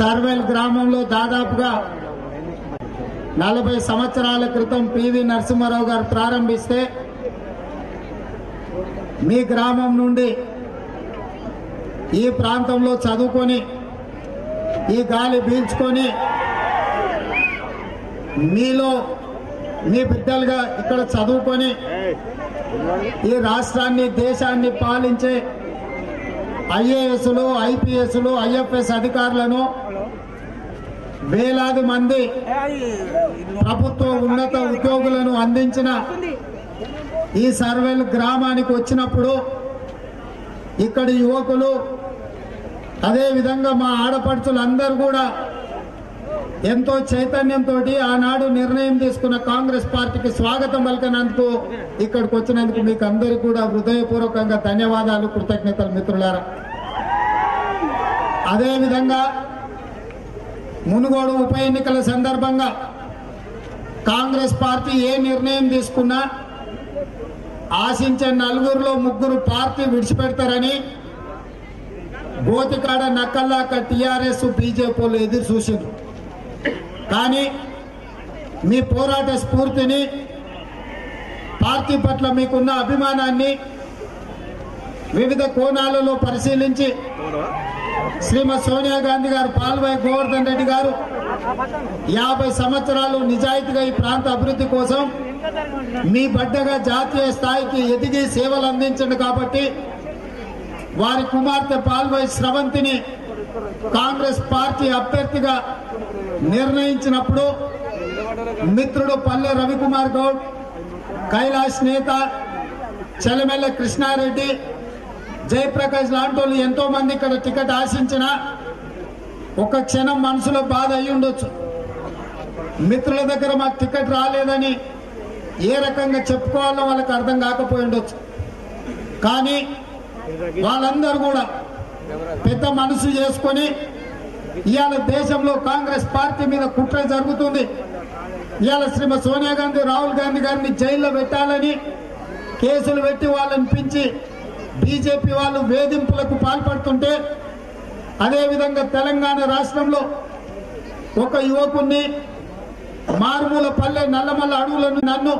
సర్వేల్ గ్రామంలో దాదాపుగా 40 సంవత్సరాల క్రితం పివి నరసింహారావు గారు ప్రారంభిస్తే మీ గ్రామం నుండి ఈ ప్రాంతంలో చదువుకొని ఈ గాలి పీల్చుకొని మీలో మీ బిడ్డలుగా ఇక్కడ చదువుకొని ఈ రాష్ట్రాన్ని దేశాన్ని పాలించే ఐఏఎస్లు ఐపీఎస్లు ఐఎఫ్ఎస్ అధికారులను వేలాది మంది ప్రభుత్వ ఉన్నత ఉద్యోగులను అందించిన ఈ సర్వేల్ గ్రామానికి వచ్చినప్పుడు ఇక్కడ యువకులు అదేవిధంగా మా ఆడపడుచులందరూ కూడా ఎంతో చైతన్యంతో ఆనాడు నిర్ణయం తీసుకున్న కాంగ్రెస్ పార్టీకి స్వాగతం పలికినందుకు ఇక్కడికి వచ్చినందుకు మీకు అందరికీ కూడా హృదయపూర్వకంగా ధన్యవాదాలు కృతజ్ఞతలు మిత్రులారా. అదేవిధంగా మునుగోడు ఉప ఎన్నికల సందర్భంగా కాంగ్రెస్ పార్టీ ఏ నిర్ణయం తీసుకున్నా ఆశించే నలుగురులో ముగ్గురు పార్టీ విడిచిపెడతారని గోతికాడ నక్కల్లాక టీఆర్ఎస్ బీజేపీలు ఎదురు చూసారు. కానీ మీ పోరాట స్ఫూర్తిని, పార్టీ పట్ల మీకున్న అభిమానాన్ని వివిధ కోణాలలో పరిశీలించి శ్రీమతి సోనియా గాంధీ గారు, పాల్వాయి గోవర్ధన్ రెడ్డి గారు 50 సంవత్సరాలు నిజాయితీగా ఈ ప్రాంత అభివృద్ధి కోసం మీ బిడ్డగా జాతీయ స్థాయికి ఎదిగి సేవలు అందించండి. కాబట్టి వారి కుమార్తె పాల్వాయి శ్రవంతిని కాంగ్రెస్ పార్టీ అభ్యర్థిగా నిర్ణయించినప్పుడు మిత్రుడు పల్లె రవికుమార్ గౌడ్, కైలాష్ నేత, చెలమెల్ల కృష్ణారెడ్డి, జయప్రకాష్ లాంటి వాళ్ళు ఎంతో మంది ఇక్కడ టికెట్ ఆశించిన ఒక క్షణం మనసులో బాధ అయి ఉండొచ్చు. మిత్రుల దగ్గర మాకు టికెట్ రాలేదని ఏ రకంగా చెప్పుకోవాలో వాళ్ళకి అర్థం కాకపోయి ఉండొచ్చు. కానీ వాళ్ళందరూ కూడా పెద్ద మనసు చేసుకొని ఇవాళ దేశంలో కాంగ్రెస్ పార్టీ మీద కుట్ర జరుగుతుంది, ఇవాళ శ్రీమతి సోనియా గాంధీ రాహుల్ గాంధీ గారిని జైల్లో పెట్టాలని కేసులు పెట్టి వాళ్ళని పెంచి బీజేపీ వాళ్ళు వేధింపులకు పాల్పడుతుంటే, అదేవిధంగా తెలంగాణ రాష్ట్రంలో ఒక యువకుణ్ణి మారుమూల పల్లె నల్లమల్ల అడవులను నన్ను,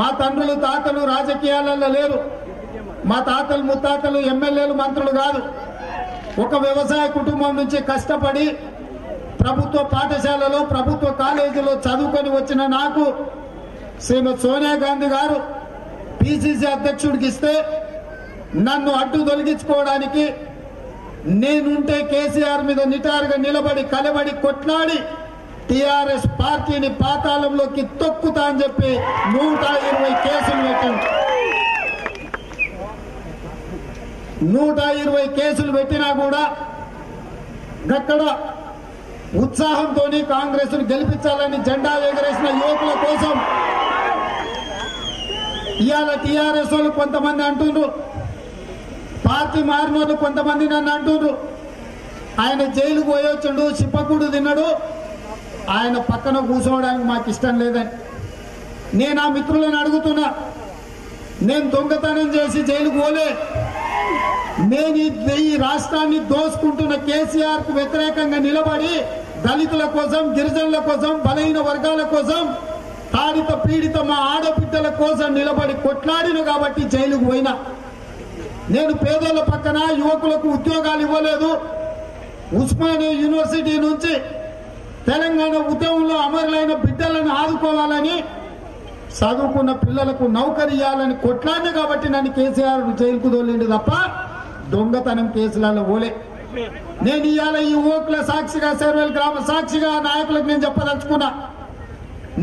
మా తండ్రులు తాతలు రాజకీయాలలో లేరు, మా తాతలు ముత్తాతలు ఎమ్మెల్యేలు మంత్రులు కాదు, ఒక వ్యవసాయ కుటుంబం నుంచి కష్టపడి ప్రభుత్వ పాఠశాలలో ప్రభుత్వ కాలేజీలో చదువుకొని వచ్చిన నాకు శ్రీమతి సోనియా గాంధీ గారు పిసిసి అధ్యక్షుడికి ఇస్తే నన్ను అడ్డు తొలగించుకోవడానికి నేనుంటే కేసీఆర్ మీద నిటారుగా నిలబడి కలబడి కొట్లాడి టీఆర్ఎస్ పార్టీని పాతాళంలోకి తొక్కుతా అని చెప్పి 120 కేసులు పెట్టింది. 120 కేసులు పెట్టినా కూడా అక్కడ ఉత్సాహంతో కాంగ్రెస్ గెలిపించాలని జెండా ఎగరేసిన యువకుల కోసం ఇవాళ టీఆర్ఎస్ వాళ్ళు కొంతమంది అంటున్నారు, పార్టీ మారిన వాళ్ళు కొంతమంది నన్ను అంటున్నారు, ఆయన జైలు పోయొచ్చుడు, చిప్పకూడు తిన్నాడు, ఆయన పక్కన కూర్చోవడానికి మాకు ఇష్టం లేదని. నేను ఆ మిత్రులను అడుగుతున్నా, నేను దొంగతనం చేసి జైలు పోలే, నేను ఈ రాష్ట్రాన్ని దోసుకుంటున్న కేసీఆర్కు వ్యతిరేకంగా నిలబడి దళితుల కోసం, గిరిజనుల కోసం, బలహీన వర్గాల కోసం, తాడిత పీడిత మా ఆడబిడ్డల కోసం నిలబడి కొట్లాడిను కాబట్టి జైలుకు పోయినా. నేను పేదోళ్ళ పక్కన, యువకులకు ఉద్యోగాలు ఇవ్వలేదు. ఉస్మానియా యూనివర్సిటీ నుంచి తెలంగాణ ఉద్యమంలో అమరులైన బిడ్డలను ఆదుకోవాలని, చదువుకున్న పిల్లలకు నౌకరి ఇవ్వాలని కొట్లాడిన కాబట్టి నన్ను కేసీఆర్ జైలుకు తోలిండు తప్ప దొంగతనం కేసులలో పోలే. నేను ఇవాళ ఈ ఓట్ల సాక్షిగా, సర్వేల్ గ్రామ సాక్షిగా నాయకులకు నేను చెప్పదలుచుకున్నా,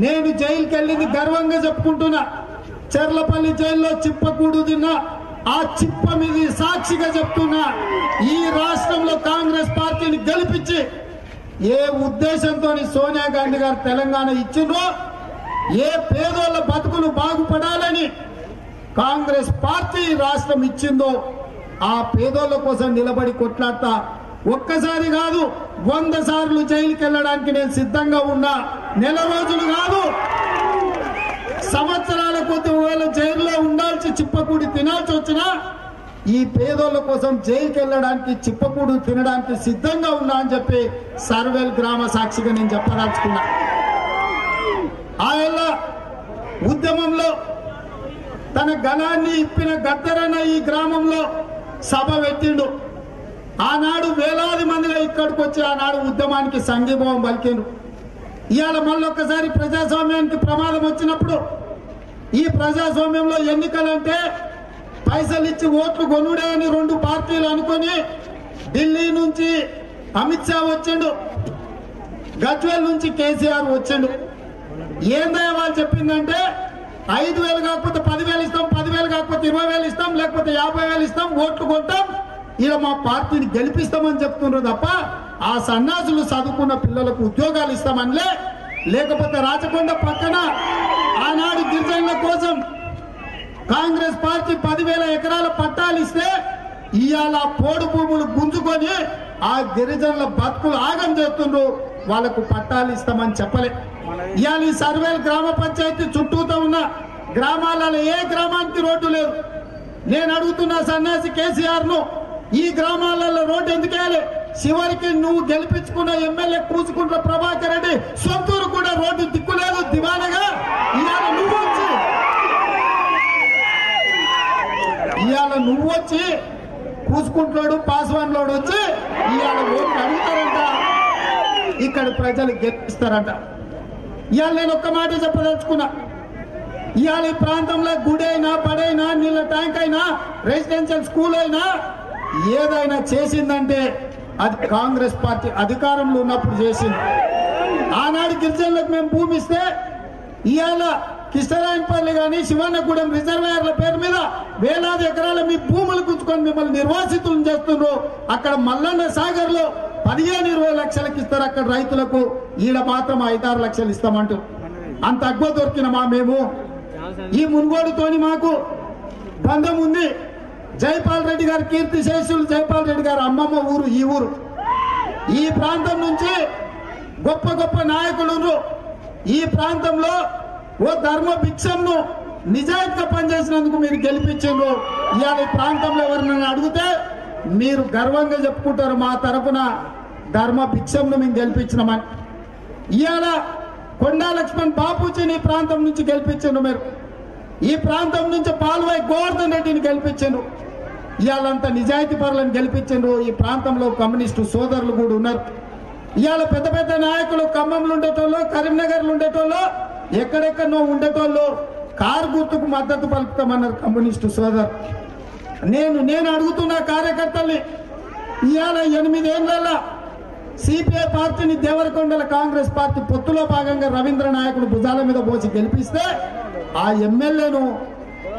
నేను జైలుకి వెళ్ళింది గర్వంగా చెప్పుకుంటున్నా. చెర్లపల్లి జైల్లో చిప్పకూడు తిన్నా, ఆ చిప్ప మీద సాక్షిగా చెప్తున్నా, ఈ రాష్ట్రంలో కాంగ్రెస్ పార్టీని గెలిపించి ఏ ఉద్దేశంతో సోనియా గాంధీ గారు తెలంగాణ ఇచ్చిండ్రో, ఏ పేదోళ్ళ బతుకులు బాగుపడాలని కాంగ్రెస్ పార్టీ రాష్ట్రం ఇచ్చిందో ఆ పేదోళ్ళ కోసం నిలబడి కొట్లాడతా. ఒక్కసారి కాదు 100 సార్లు జైలుకి వెళ్ళడానికి నేను సిద్ధంగా ఉన్నా. నెల రోజులు కాదు, సంవత్సరాల కొద్ది ఒకవేళ జైల్లో ఉండాల్సి, చిప్పకూడి తినాల్సి వచ్చినా పేదోళ్ళ కోసం జైలుకి వెళ్ళడానికి చిప్పకూడు తినడానికి సిద్ధంగా ఉన్నా అని చెప్పి సర్వేల్ గ్రామ సాక్షిగా నేను చెప్పదలుచుకున్నా. ఆయన ఉద్యమంలో తన గలాన్ని ఇప్పిన గద్దరన్న ఈ గ్రామంలో సభ పెట్టిండు. ఆనాడు వేలాది మందిగా ఇక్కడికి వచ్చి ఆనాడు ఉద్యమానికి సంఘీభావం పలికిండు. ఇవాళ మళ్ళొక్కసారి ప్రజాస్వామ్యానికి ప్రమాదం వచ్చినప్పుడు ఈ ప్రజాస్వామ్యంలో ఎన్నికలంటే పైసలు ఇచ్చి ఓట్లు కొనుడే అని రెండు పార్టీలు అనుకొని ఢిల్లీ నుంచి అమిత్ షా వచ్చిండు, గజ్వేల్ నుంచి కేసీఆర్ వచ్చిండు. ఏందయ్య వాళ్ళు చెప్పిందంటే 5,000 కాకపోతే 10,000 ఇస్తాం, 10,000 కాకపోతే 20,000 ఇస్తాం, లేకపోతే 50,000 ఇస్తాం, ఓట్లు కొంటాం, ఇలా మా పార్టీని గెలిపిస్తామని చెప్తున్నారు తప్ప ఆ సన్నాసులు చదువుకున్న పిల్లలకు ఉద్యోగాలు ఇస్తామనిలే. లేకపోతే రాచకొండ పక్కన ఆనాడు గిరిజనుల కోసం కాంగ్రెస్ పార్టీ 10,000 ఎకరాల పట్టాలు ఇస్తే ఇవాళ పోడు భూములు గుంజుకొని ఆ గిరిజనుల బతుకులు ఆగం చేస్తుండ్రు, వాళ్లకు పట్టాలు ఇస్తామని చెప్పలే. ఇవాళ ఈ సర్వేల్ గ్రామ పంచాయతీ చుట్టూతో ఉన్న గ్రామాలలో ఏ గ్రామానికి రోడ్డు లేదు. నేను అడుగుతున్నా సన్యాసి కేసీఆర్ ను, ఈ గ్రామాలలో రోడ్డు ఎందుకు వేయాలి? చివరికి నువ్వు గెలిపించుకున్న ఎమ్మెల్యే కూచుకుంట్ల ప్రభాకర్ రెడ్డి సొంతూరు కూడా రోడ్డు దిక్కులేదు. దివానగా ఇవాళ నువ్వు వచ్చి కూచుకుంట్లోడు పాస్వాన్లోడు వచ్చి ఇవాళ ఓట్లు అడుగుతారంట, ఇక్కడ ప్రజలు గెలిపిస్తారంట. ఇవాళ నేను ఒక్క మాట చెప్పదలుచుకున్నా, ఇవాళ ఈ ప్రాంతంలో గుడి అయినా, పడైనా, నీళ్ళ ట్యాంక్ అయినా, రెసిడెన్షియల్ స్కూల్ అయినా ఏదైనా చేసిందంటే అది కాంగ్రెస్ పార్టీ అధికారంలో ఉన్నప్పుడు చేసింది. ఆనాడు గిరిజనులకు మేము భూమి ఇస్తే ఇవాళ కిష్టరాయనపల్లి కానీ, శివన్నగూడెం రిజర్వాయర్ల పేరు మీద వేలాది ఎకరాల మీ భూములు గుంచుకొని మిమ్మల్ని నిర్వాసితులను చేస్తున్నారు. అక్కడ మల్లన్న సాగర్ లో 15-20 లక్షలకు ఇస్తారు అక్కడ రైతులకు, ఈడ మాత్రం 5-6 లక్షలు ఇస్తామంటూ అంత అగ్వ దొరికినమా మేము? ఈ మునుగోడుతోని మాకు బంధం ఉంది. జైపాల్ రెడ్డి గారు కీర్తి శేషులు, జైపాల్ రెడ్డి గారు అమ్మమ్మ ఊరు ఈ ఊరు. ఈ ప్రాంతం నుంచి గొప్ప గొప్ప నాయకులు ఈ ప్రాంతంలో ఓ ధర్మ భిక్షంను నిజాయితీగా పనిచేసినందుకు మీరు గెలిపించారు. ఇవాళ ఈ ప్రాంతంలో ఎవరినైనా అడిగితే మీరు గర్వంగా చెప్పుకుంటారు మా తరఫున ధర్మ భిక్షంను మేము గెలిపించినామని. ఇవాళ కొండా లక్ష్మణ్ బాపూజీని ఈ ప్రాంతం నుంచి గెలిపించారు మీరు, ఈ ప్రాంతం నుంచి పాల్వాయి గోవర్ధన్ రెడ్డిని గెలిపించారు, ఇవాళంతా నిజాయితీ పరులను గెలిపించారు. ఈ ప్రాంతంలో కమ్యూనిస్టు సోదరులు కూడా ఉన్నారు. ఇవాళ పెద్ద పెద్ద నాయకులు ఖమ్మంలో ఉండేటోళ్ళు, కరీంనగర్లో ఉండేటోళ్ళు, ఎక్కడెక్కడో ఉండేటోళ్ళు కారు గుర్తుకు మద్దతు పలుకుతామన్నారు కమ్యూనిస్టు సోదరు. నేను అడుగుతున్న కార్యకర్తల్ని, ఇవాళ 8 ఏళ్లలో సిపిఐ పార్టీని దేవరకొండల కాంగ్రెస్ పార్టీ పొత్తులో భాగంగా రవీంద్ర నాయకుడు భుజాల మీద పోసి గెలిపిస్తే ఆ ఎమ్మెల్యేను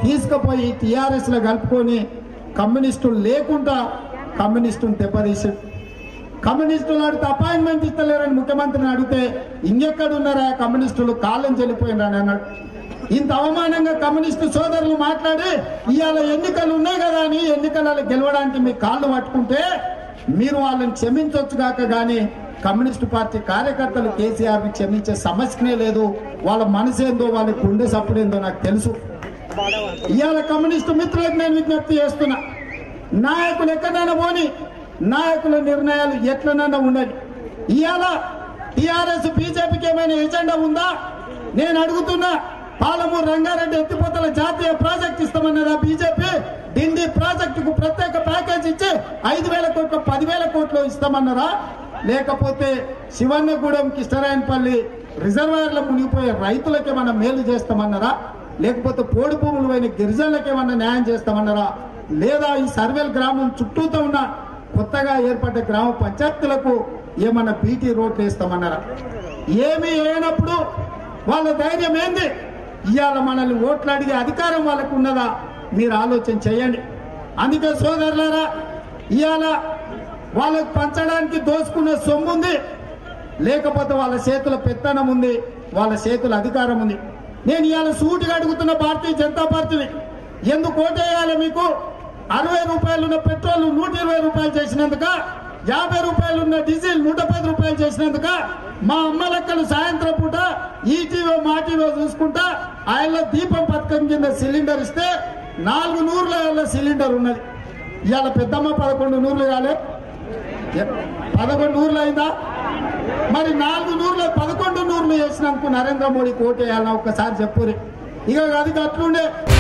తీసుకుపోయి టీఆర్ఎస్లో కలుపుకొని కమ్యూనిస్టులు లేకుండా కమ్యూనిస్టును దెబ్బతీసాడు. కమ్యూనిస్టులు అడిగితే అపాయింట్మెంట్ ఇస్తలేరని ముఖ్యమంత్రిని అడిగితే ఇంకెక్కడున్నారా కమ్యూనిస్టులు, కాలం చెల్లిపోయినారని అన్నాడు. ఇంత అవమానంగా కమ్యూనిస్టు సోదరులు మాట్లాడి ఇవాళ ఎన్నికలు ఉన్నాయి కదా అని ఎన్నికలలో గెలవడానికి మీ కాళ్ళు పట్టుకుంటే మీరు వాళ్ళని క్షమించవచ్చు కాక కానీ కమ్యూనిస్టు పార్టీ కార్యకర్తలు కేసీఆర్ని క్షమించే సమస్యనే లేదు. వాళ్ళ మనసు ఏందో, వాళ్ళ గుండె సప్పుడేందో నాకు తెలుసు. ఇవాళ కమ్యూనిస్టు మిత్రులకు నేను విజ్ఞప్తి చేస్తున్నా, నాయకులు ఎక్కడైనా పోని నాయకుల నిర్ణయాలు ఎట్లనైనా ఉండదు. ఇవాళ టీఆర్ఎస్ బీజేపీకి ఏమైనా ఎజెండా ఉందా? నేను అడుగుతున్నా, పాలమూరు రంగారెడ్డి ఎత్తిపోతల జాతీయ ప్రాజెక్ట్ ఇస్తామన్నదా బీజేపీ? డిండి ప్రాజెక్టుకు ప్రత్యేక ప్యాకేజ్ ఇచ్చి 5,000 కోట్లు 10,000 కోట్లు ఇస్తామన్నారా? లేకపోతే శివన్నగూడెం కిష్టరాయనపల్లి రిజర్వాయర్లో మునిగిపోయే రైతులకే మనం మేలు చేస్తామన్నారా? లేకపోతే పోడు భూములు పోయిన గిరిజనులకేమన్నా న్యాయం చేస్తామన్నారా? లేదా ఈ సర్వేల్ గ్రామం చుట్టూతో ఉన్న కొత్తగా ఏర్పడ్డ గ్రామ పంచాయతీలకు ఏమన్నా బీటీ రోడ్లు వేస్తామన్నారా? ఏమీ లేనప్పుడు వాళ్ళ ధైర్యం ఏంది? ఇవాళ మనల్ని ఓట్లు అడిగే అధికారం వాళ్ళకు ఉన్నదా? మీరు ఆలోచన చేయండి. అందుకే సోదరులారా, ఇవాళ వాళ్ళకు పంచడానికి దోచుకున్న సొమ్ము ఉంది, లేకపోతే వాళ్ళ చేతుల పెత్తనం ఉంది, వాళ్ళ చేతుల అధికారం ఉంది. నేను ఇవాళ సూటిగా అడుగుతున్న భారతీయ జనతా పార్టీని, ఎందుకు ఓటేయాలి మీకు? 60 రూపాయలు ఉన్న పెట్రోల్ 120 రూపాయలు చేసినందుక, 50 రూపాయలు ఉన్న డీజిల్ 110 రూపాయలు చేసినందుక, మా అమ్మలక్కలు సాయంత్రం పూట ఈటీవో మాటీవో చూసుకుంటా ఆయనలో దీపం పథకం కింద సిలిండర్ ఇస్తే 400 సిలిండర్ ఉన్నది. इला पदको नूर् रे पदको नूर्दा मरी नागरू नूर् पदको नूर् नरेंद्र मोदी को ओटेना इक अभी अट्ले।